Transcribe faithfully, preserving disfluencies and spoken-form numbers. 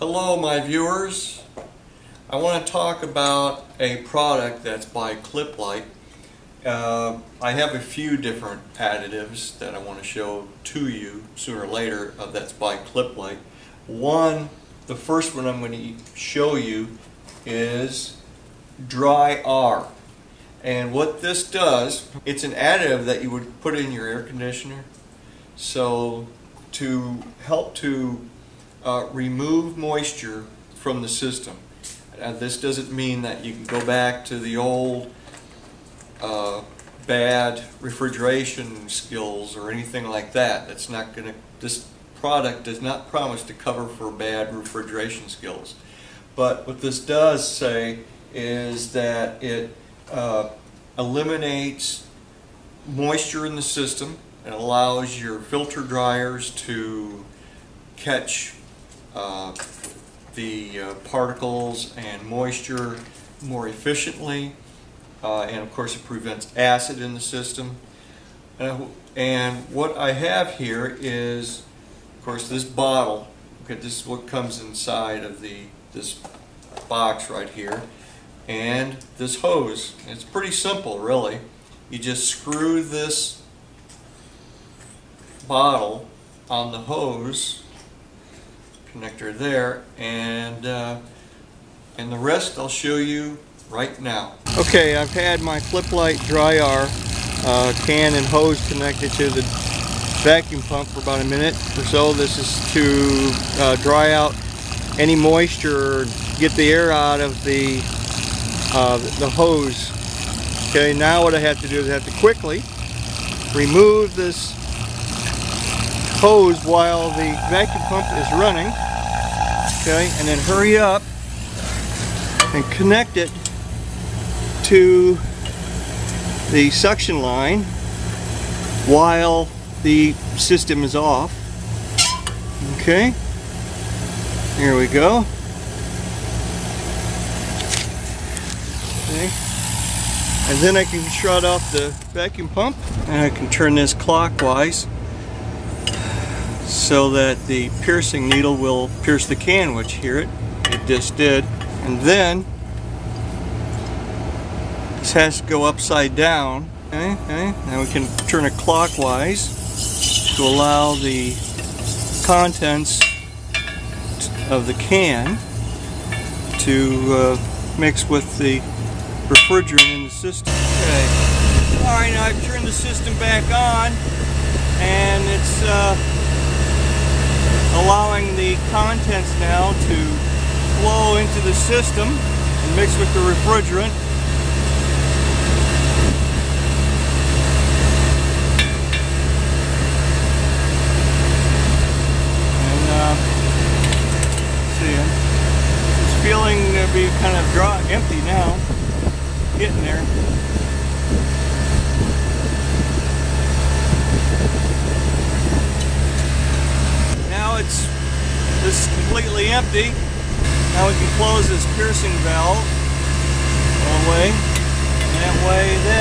Hello my viewers. I want to talk about a product that's by Cliplight. Uh, I have a few different additives that I want to show to you sooner or later uh, that's by Cliplight. One, the first one I'm going to show you is Dry R. And what this does, it's an additive that you would put in your air conditioner. So to help to Uh, remove moisture from the system. Now, this doesn't mean that you can go back to the old uh, bad refrigeration skills or anything like that. That's not going to. This product does not promise to cover for bad refrigeration skills. But what this does say is that it uh, eliminates moisture in the system and allows your filter dryers to catch Uh, the uh, particles and moisture more efficiently, uh, and of course it prevents acid in the system. Uh, and what I have here is, of course, this bottle. Okay, this is what comes inside of the this box right here, and this hose. It's pretty simple, really. You just screw this bottle on the hose connector there, and uh, and the rest I'll show you right now. Okay, I've had my Cliplight Dry R uh, can and hose connected to the vacuum pump for about a minute or so. This is to uh, dry out any moisture, get the air out of the uh, the hose. Okay, now what I have to do is I have to quickly remove this hose while the vacuum pump is running, okay, and then hurry up and connect it to the suction line while the system is off. Okay, here we go. Okay, and then I can shut off the vacuum pump, and I can turn this clockwise so that the piercing needle will pierce the can, which here it, it just did. And then this has to go upside down. Okay, okay. Now we can turn it clockwise to allow the contents of the can to uh, mix with the refrigerant in the system. Okay. All right, now I've turned the system back on, and it's uh, allowing the contents now to flow into the system and mix with the refrigerant. And uh, see, it's feeling to be kind of dry, empty now. Getting there. It's just completely empty. Now we can close this piercing valve all the way, and that way then